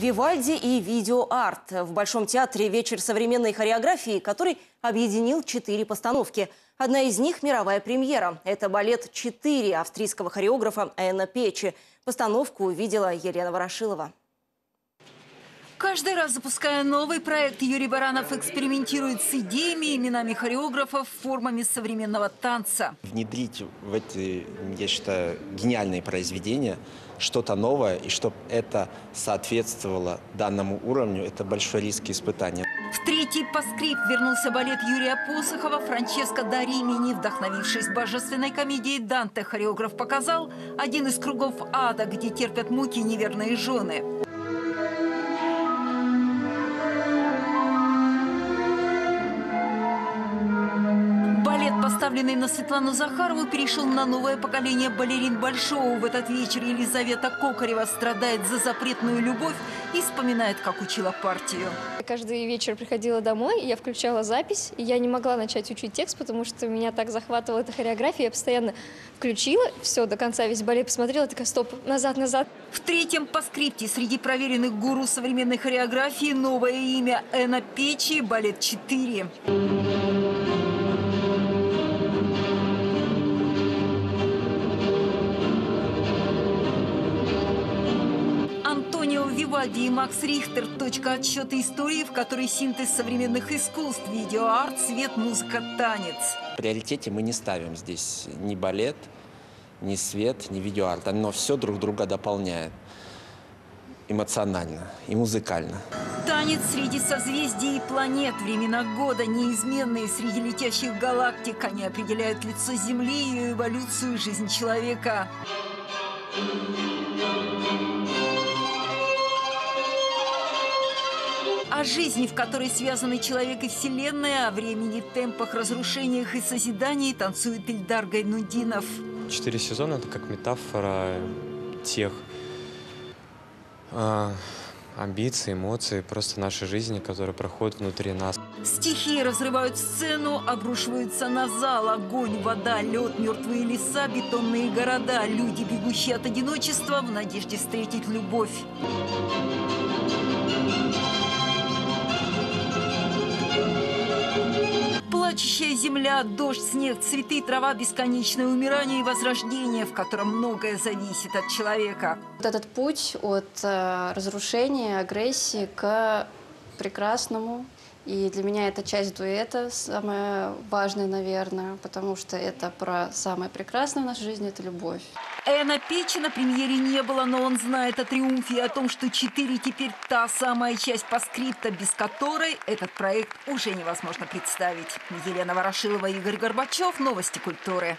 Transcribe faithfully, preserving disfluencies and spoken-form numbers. Вивальди и видеоарт. В Большом театре вечер современной хореографии, который объединил четыре постановки. Одна из них – мировая премьера. Это балет «Четыре» австрийского хореографа Эно Печи. Постановку увидела Елена Ворошилова. Каждый раз, запуская новый проект, Юрий Баранов экспериментирует с идеями, именами хореографов, формами современного танца. Внедрить в эти, я считаю, гениальные произведения что-то новое, и чтобы это соответствовало данному уровню, это большой риск и испытание. В третий поскрипт вернулся балет Юрия Посохова «Франческо Доримини». Вдохновившись божественной комедией Данте, хореограф показал один из кругов ада, где терпят муки неверные жены. Поставленный на Светлану Захарову, перешел на новое поколение балерин Большого. В этот вечер Елизавета Кокорева страдает за запретную любовь и вспоминает, как учила партию. Каждый вечер приходила домой, я включала запись, и я не могла начать учить текст, потому что меня так захватывала эта хореография. Я постоянно включила, все, до конца весь балет посмотрела, такая, стоп, назад, назад. В третьем поскрипте среди проверенных гуру современной хореографии новое имя Эно Печи, балет «Четыре». Антонио Вивальди и Макс Рихтер – точка отсчета истории, в которой синтез современных искусств, видеоарт, свет, музыка, танец. В приоритете мы не ставим здесь ни балет, ни свет, ни видеоарт. Оно все друг друга дополняет эмоционально и музыкально. Танец среди созвездий и планет, времена года неизменные среди летящих галактик. Они определяют лицо Земли, ее эволюцию, жизнь человека. О жизни, в которой связаны человек и Вселенная, о времени, темпах, разрушениях и созидании танцует Ильдар Гайнутдинов. Четыре сезона – это как метафора тех э, амбиций, эмоций, просто нашей жизни, которые проходят внутри нас. Стихии разрывают сцену, обрушиваются на зал. Огонь, вода, лед, мертвые леса, бетонные города. Люди, бегущие от одиночества в надежде встретить любовь. Плачущая земля, дождь, снег, цветы, трава, бесконечное умирание и возрождение, в котором многое зависит от человека. Вот этот путь от э, разрушения, агрессии к прекрасному. И для меня эта часть дуэта самая важная, наверное, потому что это про самое прекрасное в нашей жизни – это любовь. Эно Печи на премьере не было, но он знает о триумфе и о том, что четыре теперь та самая часть поскрипта, без которой этот проект уже невозможно представить. Елена Ворошилова, Игорь Горбачев, новости культуры.